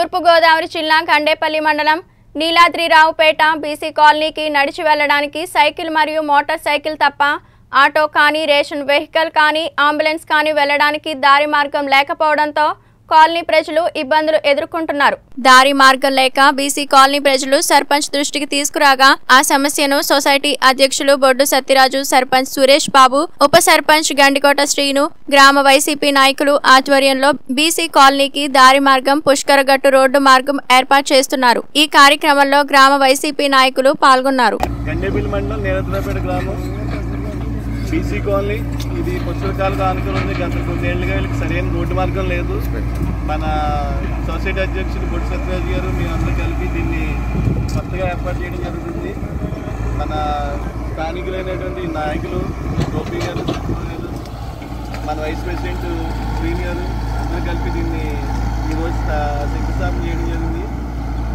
తూర్పుగోదావరి జిల్లా కండేపల్లి మండలం నీలాద్రిరావు పేట బీసీ కాలనీకి నడిచి వెళ్ళడానికి సైకిల్ మరియు మోటార్ సైకిల్ తప్ప ఆటో కానీ రేషన్ వెహికల్ కానీ అంబులెన్స్ కానీ వెళ్ళడానికి దారి మార్గం లేకపోవడంతో కాలనీ ప్రజలు ఇబ్బందులు ఎదుర్కొంటున్నారు. దారి మార్గం లేక బీసీ కాలనీ ప్రజలు సర్పంచ్ దృష్టికి తీసుకురాగా ఆ సమస్యను సొసైటీ అధ్యక్షులు బొడ్డు సత్యరాజు, సర్పంచ్ సురేష్ బాబు, ఉప సర్పంచ్ గండికోట శ్రీను, గ్రామ వైసీపీ నాయకులు ఆధ్వర్యంలో బీసీ కాలనీకి దారి మార్గం పుష్కరగట్టు రోడ్డు మార్గం ఏర్పాటు చేస్తున్నారు. ఈ కార్యక్రమంలో గ్రామ వైసీపీ నాయకులు పాల్గొన్నారు. బీసీ కాలనీ ఇది పుస్తకాలుగా ఆనుకొని ఉంది. గత కొన్నేళ్ళుగా వీళ్ళకి సరైన రోడ్డు మార్గం లేదు. మన సొసైటీ అధ్యక్షుడు బొడ్డు సత్యరాజు గారు మేమందరూ కలిపి దీన్ని కొత్తగా ఏర్పాటు చేయడం జరుగుతుంది. మన స్థానికులైనటువంటి నాయకులు గోపి గారు, మన వైస్ ప్రెసిడెంట్ శ్రీని గారు అందరూ కలిపి దీన్ని ఈరోజు శంకుస్థాపన చేయడం జరిగింది.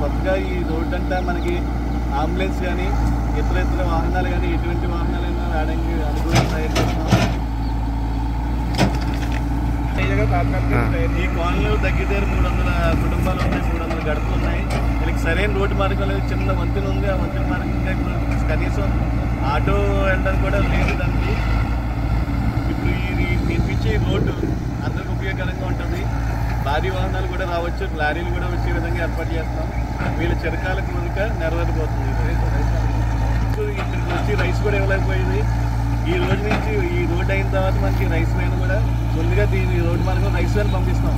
కొత్తగా ఈ రోడ్డు అంతా మనకి అంబులెన్స్ కానీ ఇతర ఇతర వాహనాలు కానీ ఎటువంటి వాహనాలైనా రావడానికి అనుకూలంగా తయారు చేస్తున్నాం. ఈ కాలనీలో దగ్గర 300 కుటుంబాలు ఉన్నాయి, 300 గడపలు ఉన్నాయి. వీళ్ళకి సరైన రోడ్డు మార్గం లేదు. చిన్న వంతెన ఉంది, ఆ వంతెన మార్గంగా కనీసం ఆటో వెళ్ళడానికి కూడా లేదు. దానికి ఇప్పుడు ఇది నిర్మించే రోడ్డు అందరికి ఉపయోగకరంగా ఉంటుంది. భారీ వాహనాలు కూడా రావచ్చు, లారీలు కూడా వచ్చే విధంగా ఏర్పాటు చేస్తాం. వీళ్ళ చిరకాల కోరిక నెరవేరిపోతుంది. ఇక్కడికి వచ్చి రైస్ కూడా ఇవ్వలేకపోయింది. ఈ రోజు నుంచి ఈ రోడ్డు అయిన తర్వాత మనకి రైస్ వ్యాన్ కూడా ముందుగా దీని రోడ్డు మార్గం రైస్ వ్యాన్ పంపిస్తాం.